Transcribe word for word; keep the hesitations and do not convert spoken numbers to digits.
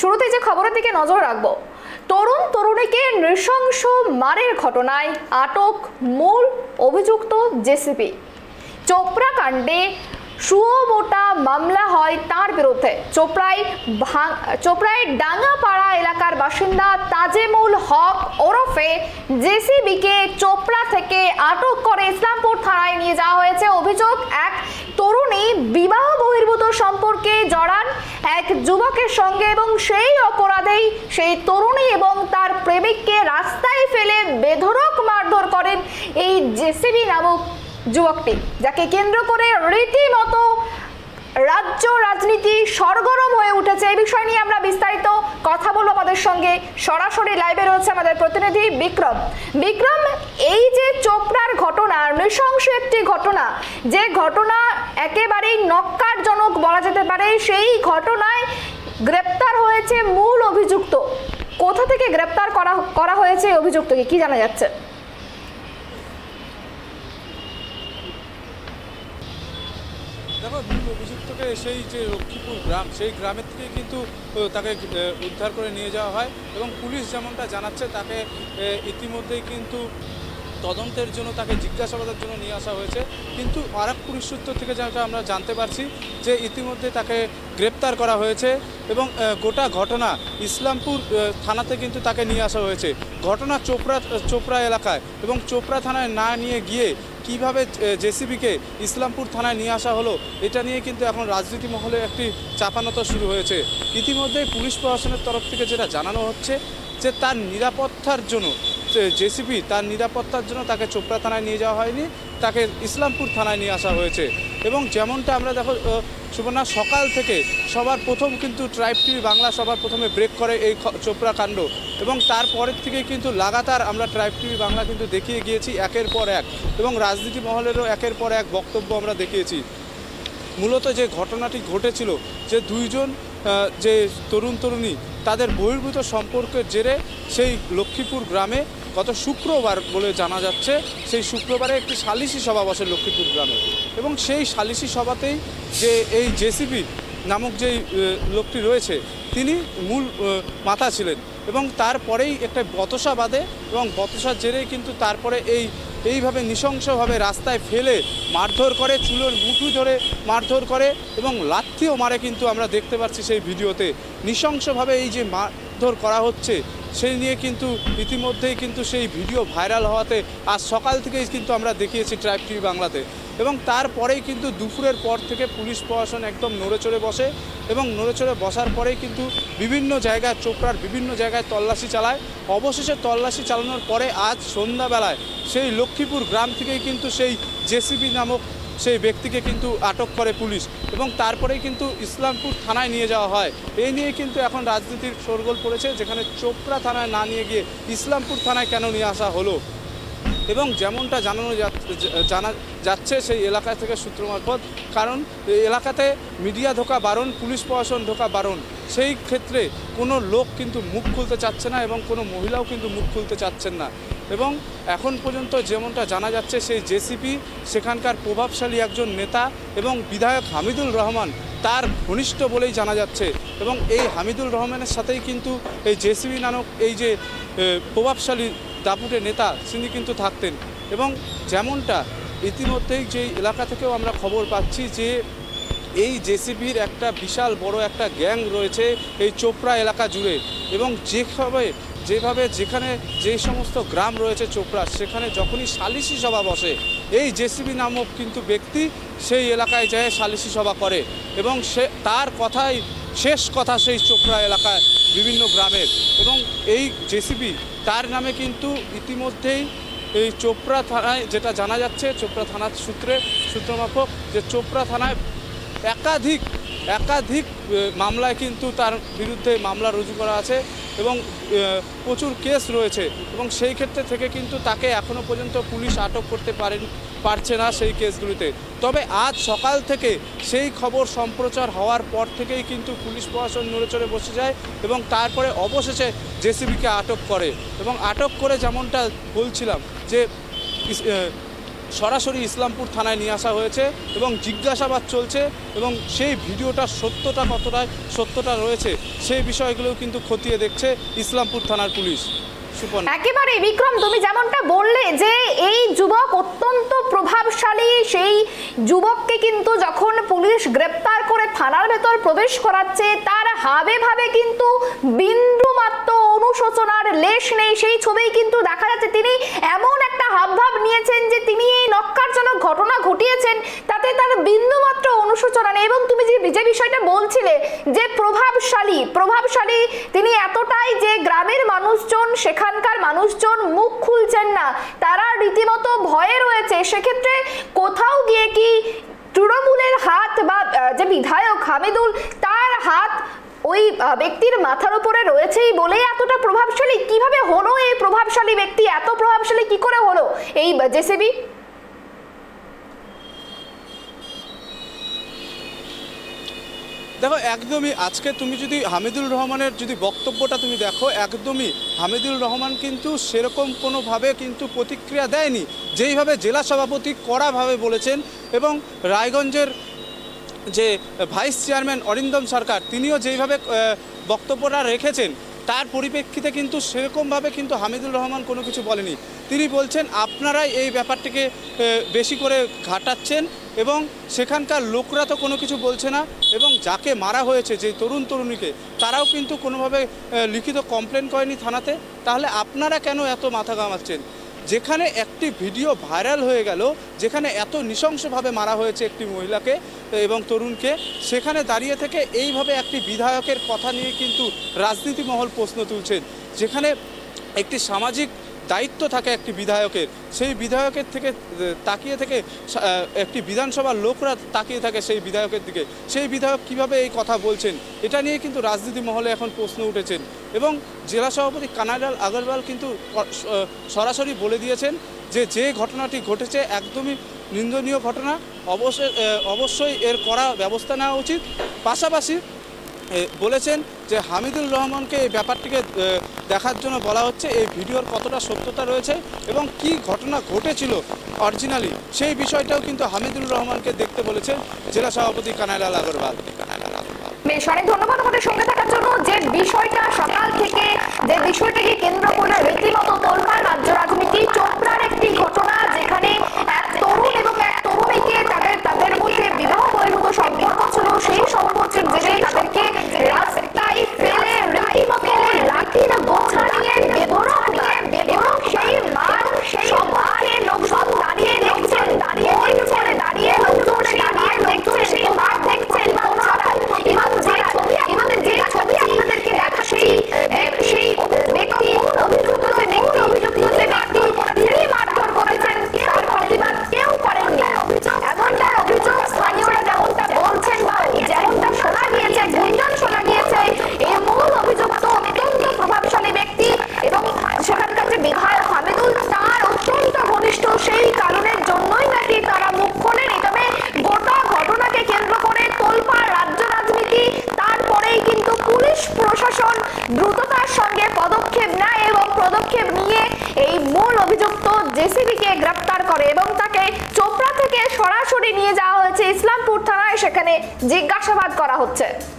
শুরুতে যে খবরের দিকে নজর রাখবো, তরুণ তরুণীকে নৃশংস মারের ঘটনায় আটক মূল অভিযুক্ত জেসিপি। চোপড়া কাণ্ডে সুমোটা মামলা হয় তার বিরুদ্ধে। চোপড়ায় চোপড়ায় ডাঙ্গাপাড়া এলাকার বাসিন্দা তাজেমুল হক ওরফে জেসিবিকে চোপড়া থেকে আটক করে ইসলামপুর থানায় নিয়ে যাওয়া হয়েছে। অভিযোগ, এক তরুণী বিবাহ বহির্ভূত সম্পর্কে জড়ান এক যুবকের সঙ্গে এবং সেই অপরাধেই সেই তরুণী এবং তার প্রেমিককে রাস্তায় ফেলে বেধড়ক মারধর করেন এই জেসিবি নামক যুবকটি, যাকে কেন্দ্র করে রীতিমতো রাজ্য রাজনীতি সরগরম হয়ে উঠেছে। এই বিষয় নিয়ে আমরা বিস্তারিত কথা বলবো। আমাদের সঙ্গে সরাসরি লাইভে রয়েছে আমাদের প্রতিনিধি বিক্রম। বিক্রম, এই যে চোপড়ার ঘটনা, নৃশংস একটি ঘটনা, যে ঘটনা একেবারেই নক্কারজনক বলা যেতে পারে, সেই ঘটনায় গ্রেপ্তার হয়েছে মূল অভিযুক্ত। কোথা থেকে গ্রেপ্তার করা করা হয়েছে অভিযুক্তকে, কি জানা যাচ্ছে? দেখো, মূল অভিযুক্তকে সেই যে লক্ষ্মীপুর গ্রাম, সেই গ্রামের থেকে কিন্তু তাকে উদ্ধার করে নিয়ে যাওয়া হয় এবং পুলিশ যেমনটা জানাচ্ছে তাকে ইতিমধ্যেই কিন্তু তদন্তের জন্য, তাকে জিজ্ঞাসাবাদের জন্য নিয়ে আসা হয়েছে। কিন্তু আর এক পুলিশ সূত্র থেকে যেটা আমরা জানতে পারছি যে ইতিমধ্যে তাকে গ্রেপ্তার করা হয়েছে এবং গোটা ঘটনা ইসলামপুর থানাতে কিন্তু তাকে নিয়ে আসা হয়েছে। ঘটনা চোপড়া চোপড়া এলাকায় এবং চোপড়া থানায় না নিয়ে গিয়ে কিভাবে জেসিবিকে ইসলামপুর থানায় নিয়ে আসা হলো, এটা নিয়ে কিন্তু এখন রাজনীতি মহলে একটি চাপানোতা শুরু হয়েছে। ইতিমধ্যেই পুলিশ প্রশাসনের তরফ থেকে যেটা জানানো হচ্ছে যে তার নিরাপত্তার জন্য জেসিবি তার নিরাপত্তার জন্য তাকে চোপড়া থানায় নিয়ে যাওয়া হয়নি, তাকে ইসলামপুর থানায় নিয়ে আসা হয়েছে। এবং যেমনটা আমরা দেখো সুবর্ণা, সকাল থেকে সবার প্রথম কিন্তু ট্রাইব টিভি বাংলা সবার প্রথমে ব্রেক করে এই চোপড়া কাণ্ড এবং তারপরের থেকে কিন্তু লাগাতার আমরা ট্রাইব টিভি বাংলা কিন্তু দেখিয়ে গিয়েছি একের পর এক, এবং রাজনীতি মহলেরও একের পর এক বক্তব্য আমরা দেখিয়েছি। মূলত যে ঘটনাটি ঘটেছিল, যে দুইজন যে তরুণ তরুণী তাদের বহির্ভূত সম্পর্কের জেরে সেই লক্ষ্মীপুর গ্রামে গত শুক্রবার বলে জানা যাচ্ছে, সেই শুক্রবারে একটি সালিশি সভা বসে লক্ষ্মীপুর গ্রামে এবং সেই সালিশি সভাতেই যে এই জেসিবি নামক যেই লোকটি রয়েছে তিনি মূল মাথা ছিলেন এবং তারপরেই একটা বতসা বাঁধে এবং বতসার জেরেই কিন্তু তারপরে এই এইভাবে নৃশংসভাবে রাস্তায় ফেলে মারধর করে, চুলোর মুঠু ধরে মারধর করে এবং লাথিও মারে কিন্তু আমরা দেখতে পাচ্ছি সেই ভিডিওতে। নৃশংসভাবে এই যে মারধর করা হচ্ছে সেই নিয়ে কিন্তু ইতিমধ্যেই কিন্তু সেই ভিডিও ভাইরাল হওয়াতে আজ সকাল থেকেই কিন্তু আমরা দেখিয়েছি ট্রাইব টিভি বাংলাতে এবং তারপরেই কিন্তু দুপুরের পর থেকে পুলিশ প্রশাসন একদম নড়েচড়ে বসে এবং নড়েচড়ে বসার পরেই কিন্তু বিভিন্ন জায়গায়, চোপড়ার বিভিন্ন জায়গায় তল্লাশি চালায়। অবশেষে তল্লাশি চালানোর পরে আজ সন্ধ্যাবেলায় সেই লক্ষ্মীপুর গ্রাম থেকেই কিন্তু সেই জেসিবি নামক সেই ব্যক্তিকে কিন্তু আটক করে পুলিশ এবং তারপরেই কিন্তু ইসলামপুর থানায় নিয়ে যাওয়া হয়। এই নিয়ে কিন্তু এখন রাজনীতির শোরগোল পড়েছে, যেখানে চোপড়া থানায় না নিয়ে গিয়ে ইসলামপুর থানায় কেন নিয়ে আসা হলো। এবং যেমনটা জানানো জানা যাচ্ছে সেই এলাকা থেকে সূত্র মারফত, কারণ এলাকাতে মিডিয়া ঢোকা বারণ, পুলিশ প্রশাসন ঢোকা বারণ, সেই ক্ষেত্রে কোনো লোক কিন্তু মুখ খুলতে চাচ্ছে না এবং কোনো মহিলাও কিন্তু মুখ খুলতে চাচ্ছেন না। এবং এখন পর্যন্ত যেমনটা জানা যাচ্ছে সেই জেসিপি সেখানকার প্রভাবশালী একজন নেতা এবং বিধায়ক হামিদুর রহমান তার ঘনিষ্ঠ বলেই জানা যাচ্ছে এবং এই হামিদুর রহমানের সাথেই কিন্তু এই জেসিবি নামক এই যে প্রভাবশালী দাপুটে নেতা তিনি কিন্তু থাকতেন। এবং যেমনটা ইতিমধ্যেই যে এলাকা থেকেও আমরা খবর পাচ্ছি যে এই জেসিবির একটা বিশাল বড় একটা গ্যাং রয়েছে এই চোপড়া এলাকা জুড়ে এবং যেভাবে যেভাবে যেখানে যে সমস্ত গ্রাম রয়েছে চোপড়া, সেখানে যখনই সালিশি সভা বসে এই জেসিবি নামক কিন্তু ব্যক্তি সেই এলাকায় যায় সালিশি সভা করে এবং সে তার কথাই শেষ কথা সেই চোপড়া এলাকায় বিভিন্ন গ্রামের। এবং এই জেসিবি তার নামে কিন্তু ইতিমধ্যেই এই চোপড়া থানায় যেটা জানা যাচ্ছে চোপড়া থানার সূত্রে সূত্রমাফক যে চোপড়া থানায় একাধিক একাধিক মামলায় কিন্তু তার বিরুদ্ধে মামলা রুজু করা আছে এবং প্রচুর কেস রয়েছে এবং সেই ক্ষেত্রে থেকে কিন্তু তাকে এখনও পর্যন্ত পুলিশ আটক করতে পারেন পারছে না সেই কেসগুলিতে। তবে আজ সকাল থেকে সেই খবর সম্প্রচার হওয়ার পর থেকেই কিন্তু পুলিশ প্রশাসন নড়েচড়ে বসে যায় এবং তারপরে অবশেষে জেসিবিকে আটক করে এবং আটক করে যেমনটা বলছিলাম যে সরাসরি ইসলামপুর থানায় নিয়ে আসা হয়েছে এবং জিজ্ঞাসাবাদ চলছে এবং সেই ভিডিওটার সত্যতা কতটা সত্যতা রয়েছে সেই বিষয়গুলোও কিন্তু খতিয়ে দেখছে ইসলামপুর থানার পুলিশ। একেবারে বিক্রম, তুমি যেমনটা বললে যে এই যুবক অত্যন্ত প্রভাবশালী, সেই যুবককে কিন্তু যখন পুলিশ গ্রেপ্তার করে থানার ভেতর প্রবেশ করাচ্ছে তার হাবে ভাবে কিন্তু বিন্দু মাত্র অনুশোচনার লেশ নেই, সেই ছবিই কিন্তু দেখা যাচ্ছে। তিনি এমন একটা হাবভাব নিয়েছেন যে তিনি এই নক্কারজনক ঘটনা ঘটিয়েছেন তাতে তার বিন্দু মাত্র অনুশোচনা নেই। এবং তুমি যে যে বিষয়টা বলছিলে যে প্রভাবশালী প্রভাবশালী তিনি এতটাই যে গ্রামের মানুষজন সেখানে এখানকার মানুষজন মুখ খুলছেন না, তারা রীতিমতো ভয়ে রয়েছে। সেক্ষেত্রে কোথাও গিয়ে কি তৃণমূলের হাত বা যে বিধায়ক হামিদুল তার হাত ওই ব্যক্তির মাথার উপরে রয়েছেই বলেই এতটা প্রভাবশালী? কিভাবে হলো এই প্রভাবশালী ব্যক্তি এত প্রভাবশালী কি করে হলো এই জেসিবি? দেখো, একদমই আজকে তুমি যদি হামিদুর রহমানের যদি বক্তব্যটা তুমি দেখো, একদমই হামিদুর রহমান কিন্তু সেরকম কোনোভাবে কিন্তু প্রতিক্রিয়া দেয়নি, যেইভাবে জেলা সভাপতি কড়াভাবে বলেছেন। এবং রায়গঞ্জের যে ভাইস চেয়ারম্যান অরিন্দম সরকার তিনিও যেইভাবে বক্তব্যটা রেখেছেন তার পরিপ্রেক্ষিতে কিন্তু সেরকমভাবে কিন্তু হামিদুর রহমান কোনো কিছু বলেনি। তিনি বলছেন আপনারাই এই ব্যাপারটিকে বেশি করে ঘাটাচ্ছেন এবং সেখানকার লোকরা তো কোনো কিছু বলছে না, এবং যাকে মারা হয়েছে যে তরুণ তরুণীকে তারাও কিন্তু কোনোভাবে লিখিত কমপ্লেন করেনি থানাতে, তাহলে আপনারা কেন এত মাথা ঘামাচ্ছেন? যেখানে একটি ভিডিও ভাইরাল হয়ে গেল, যেখানে এত নৃশংসভাবে মারা হয়েছে একটি মহিলাকে এবং তরুণকে, সেখানে দাঁড়িয়ে থেকে এইভাবে একটি বিধায়কের কথা নিয়ে কিন্তু রাজনীতি মহল প্রশ্ন তুলছেন। যেখানে একটি সামাজিক দায়িত্ব থাকে একটি বিধায়কের, সেই বিধায়কের থেকে তাকিয়ে থেকে একটি বিধানসভার লোকরা তাকিয়ে থাকে সেই বিধায়কের দিকে, সেই বিধায়ক কিভাবে এই কথা বলছেন এটা নিয়ে কিন্তু রাজনীতি মহলে এখন প্রশ্ন উঠেছেন। এবং জেলা সভাপতি কানাইলাল আগারওয়াল কিন্তু সরাসরি বলে দিয়েছেন যে যে ঘটনাটি ঘটেছে একদমই নিন্দনীয় ঘটনা, অবশ্যই অবশ্যই এর কড়া ব্যবস্থা নেওয়া উচিত। পাশাপাশি বলেছেন যে হামিদুর রহমানকে এই ব্যাপারটিকে দেখার জন্য বলা হচ্ছে এই ভিডিওর কতটা সত্যতা রয়েছে এবং কি ঘটনা ঘটেছিল অরিজিনালি সেই বিষয়টাও কিন্তু হামিদুর রহমানকে দেখতে বলেছেন জেলা সভাপতি কানাইলাল আগারওয়াল। বেশ, অনেক ধন্যবাদ আমাদের সঙ্গে থাকার জন্য। যে বিষয়টা সকাল থেকে যে বিষয়টাকে কেন্দ্র করে রীতিমতো তোলপাড় রাজ্য রাজনীতি, চোপড়ার একটি ঘটনা যেখানে এক তরুণ এবং এক তরুণীকে তাদের তাদের মধ্যে বিবাহ বহির্ভূত সম্পর্ক ছিল, সেই সম্পর্কের জেরে তাদেরকে রাস্তায় ফেলে রীতিমতো লাঠির গোছা নিয়ে বেধড়ক নিয়ে বেধড়ক সেই মার সেই সভাকে লোকজন দাঁড়িয়ে দেখছেন, দাঁড়িয়ে দেখছেন দাঁড়িয়ে লোকজন দাঁড়িয়ে দেখছেন সেই মার দেখছেন এবং যে ছবি আমাদের যে ছবি আপনাদেরকে দেখা সেই সেই ব্যক্তি অভিযুক্ত ব্যক্তি অভিযুক্তকে মারধর করেছেন মারধর করেছেন কেউ প্রতিবাদ কেউ করেননি। এমনটা অভিযোগ স্থানীয়রা যেমনটা বলছেন বা যেমনটা শোনা গিয়েছে গুঞ্জন শোনা গিয়েছে এই মূল অভিযুক্ত অত্যন্ত প্রভাবশালী ব্যক্তি এবং সেখানকার যে বিধায়ক হামিদুল তার অত্যন্ত ঘনিষ্ঠ, সেই কারণের জন্যই নাকি তারা মুখ খোলেনি। তবে গোটা ঘটনাকে কেন্দ্র করে তোলপাড় রাজ্য রাজনীতি, তারপরেই কিন্তু পুলিশ প্রশাসন দ্রুততার সঙ্গে পদক্ষেপ নেয় এবং পদক্ষেপ নিয়ে এই মূল অভিযুক্ত জেসিবিকে গ্রেপ্তার করে এবং তাকে চোপড়া থেকে সরাসরি নিয়ে যাওয়া হয়েছে ইসলামপুর থানায়, সেখানে জিজ্ঞাসাবাদ করা হচ্ছে।